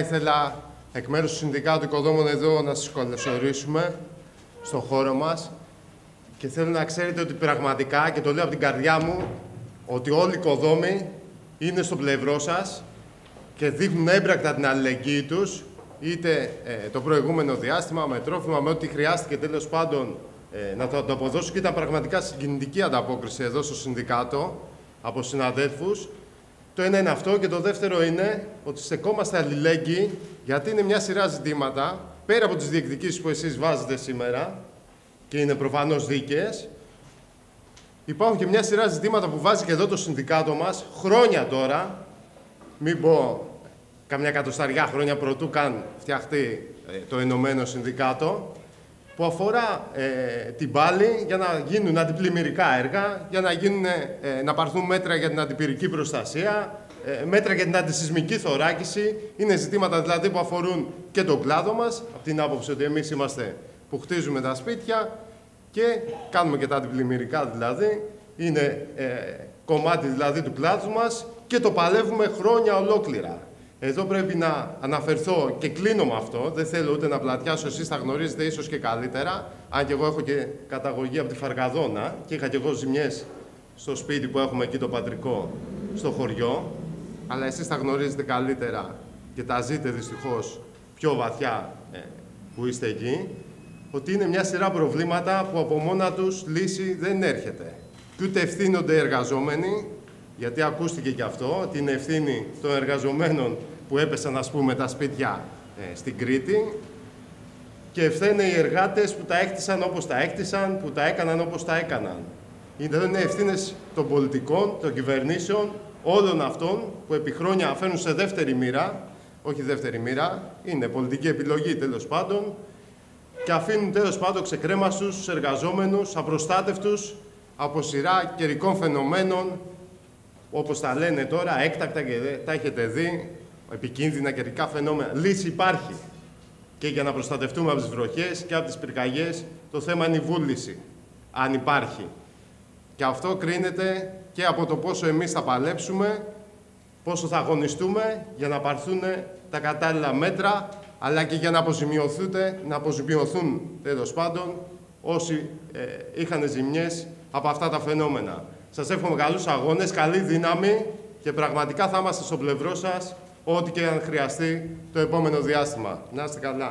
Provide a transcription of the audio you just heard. Ήθελα εκ μέρους του Συνδικάτου Οικοδόμων εδώ να σας καλωσορίσουμε στον χώρο μας και θέλω να ξέρετε ότι πραγματικά, και το λέω από την καρδιά μου, ότι όλοι οι οικοδόμοι είναι στο πλευρό σας και δείχνουν έμπρακτα την αλληλεγγύη τους, είτε το προηγούμενο διάστημα με τρόφιμα, με ό,τι χρειάστηκε τέλος πάντων να το ανταποδώσουν, και ήταν πραγματικά συγκινητική ανταπόκριση εδώ στο Συνδικάτο από συναδέλφους. Το ένα είναι αυτό, και το δεύτερο είναι ότι στεκόμαστε αλληλέγγυοι, γιατί είναι μια σειρά ζητήματα, πέρα από τις διεκδικήσεις που εσείς βάζετε σήμερα και είναι προφανώς δίκαιες, υπάρχουν και μια σειρά ζητήματα που βάζει και εδώ το Συνδικάτο μας χρόνια τώρα, μην πω καμιά εκατοσταριά χρόνια πρωτού καν φτιαχτεί το Ενωμένο Συνδικάτο, που αφορά την πάλη για να γίνουν αντιπλημμυρικά έργα, για να, να πάρθουν μέτρα για την αντιπυρική προστασία, μέτρα για την αντισυσμική θωράκιση. Είναι ζητήματα δηλαδή που αφορούν και τον κλάδο μας, από την άποψη ότι εμείς είμαστε που χτίζουμε τα σπίτια και κάνουμε και τα αντιπλημμυρικά δηλαδή. Είναι κομμάτι δηλαδή του κλάδου μας και το παλεύουμε χρόνια ολόκληρα. Εδώ πρέπει να αναφερθώ και κλείνω με αυτό, δεν θέλω ούτε να πλατιάσω, εσείς τα γνωρίζετε ίσως και καλύτερα, αν και εγώ έχω και καταγωγή από τη Φαρκαδόνα και είχα και εγώ ζημιές στο σπίτι που έχουμε εκεί το πατρικό στο χωριό, αλλά εσείς τα γνωρίζετε καλύτερα και τα ζείτε δυστυχώς πιο βαθιά που είστε εκεί, ότι είναι μια σειρά προβλήματα που από μόνα τους λύση δεν έρχεται. Και ούτε ευθύνονται οι εργαζόμενοι, γιατί ακούστηκε και αυτό, την ευθύνη των εργαζομένων που έπεσαν, ας πούμε, τα σπίτια στην Κρήτη, και ευθύνε οι εργάτες που τα έκτισαν όπως τα έκτισαν, που τα έκαναν όπως τα έκαναν. Είναι ευθύνες των πολιτικών, των κυβερνήσεων, όλων αυτών που επί χρόνια φέρνουν σε δεύτερη μοίρα, όχι δεύτερη μοίρα, είναι πολιτική επιλογή τέλος πάντων, και αφήνουν τέλος πάντων ξεκρέμαστους τους εργαζόμενους, απροστάτευτους από σειρά καιρικών φαινομένων, όπως τα λένε τώρα, έκτακτα, και τα έχετε δει, επικίνδυνα καιρικά φαινόμενα. Λύση υπάρχει. Και για να προστατευτούμε από τις βροχές και από τις πυρκαγιές, το θέμα είναι η βούληση, αν υπάρχει. Και αυτό κρίνεται και από το πόσο εμείς θα παλέψουμε, πόσο θα αγωνιστούμε για να πάρθουν τα κατάλληλα μέτρα, αλλά και για να αποζημιωθούν τέλος πάντων όσοι είχαν ζημιές από αυτά τα φαινόμενα. Σας εύχομαι καλούς αγώνες, καλή δύναμη, και πραγματικά θα είμαστε στο πλευρό σας ό,τι και αν χρειαστεί το επόμενο διάστημα. Να είστε καλά.